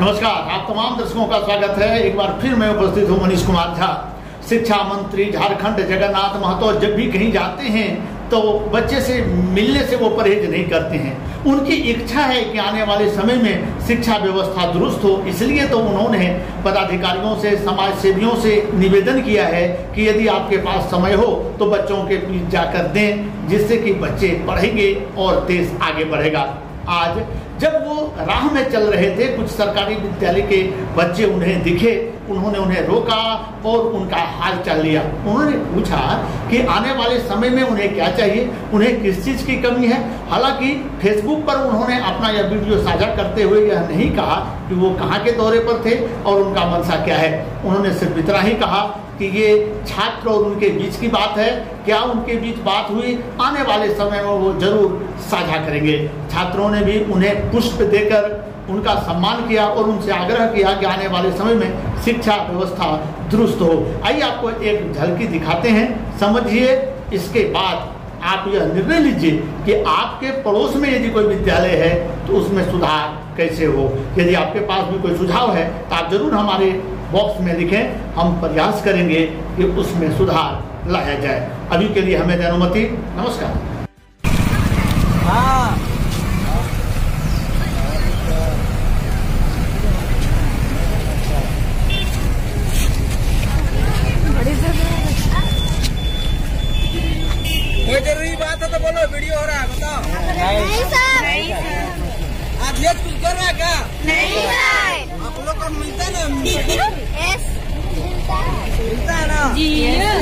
नमस्कार, आप तमाम दर्शकों का स्वागत है। एक बार फिर मैं उपस्थित हूँ मनीष कुमार झा, शिक्षा मंत्री झारखंड जगन्नाथ महतो। जब भी कहीं जाते हैं तो बच्चे से मिलने से वो परहेज नहीं करते हैं। उनकी इच्छा है कि आने वाले समय में शिक्षा व्यवस्था दुरुस्त हो, इसलिए तो उन्होंने पदाधिकारियों से, समाज सेवियों से निवेदन किया है कि यदि आपके पास समय हो तो बच्चों के बीच जाकर दें, जिससे कि बच्चे पढ़ेंगे और देश आगे बढ़ेगा। आज जब वो राह में चल रहे थे, कुछ सरकारी विद्यालय के बच्चे उन्हें दिखे, उन्होंने उन्हें रोका और उनका हाल चाल लिया। उन्होंने पूछा कि आने वाले समय में उन्हें क्या चाहिए, उन्हें किस चीज़ की कमी है। हालांकि फेसबुक पर उन्होंने अपना यह वीडियो साझा करते हुए यह नहीं कहा कि वो कहाँ के दौरे पर थे और उनका मंशा क्या है। उन्होंने सिर्फ इतना ही कहा कि ये छात्र और उनके बीच की बात है। क्या उनके बीच बात हुई, आने वाले समय में वो जरूर साझा करेंगे। छात्रों ने भी उन्हें पुष्प देकर उनका सम्मान किया और उनसे आग्रह किया कि आने वाले समय में शिक्षा व्यवस्था दुरुस्त हो। आइए आपको एक झलकी दिखाते हैं, समझिए, इसके बाद आप यह निर्णय लीजिए कि आपके पड़ोस में यदि कोई विद्यालय है तो उसमें सुधार कैसे हो। यदि आपके पास भी कोई सुझाव है तो आप जरूर हमारे बॉक्स में लिखें, हम प्रयास करेंगे कि उसमें सुधार लाया जाए। अभी के लिए हमें दें अनुमति। नमस्कार। कोई जरूरी बात है तो बोलो, वीडियो हो रहा है, बताओ। नहीं सर। नहीं सर। आप लेट कुछ कर रहा है क्या? नहीं सर। आप लोग को मिलता है ना? मिलता है ना जी।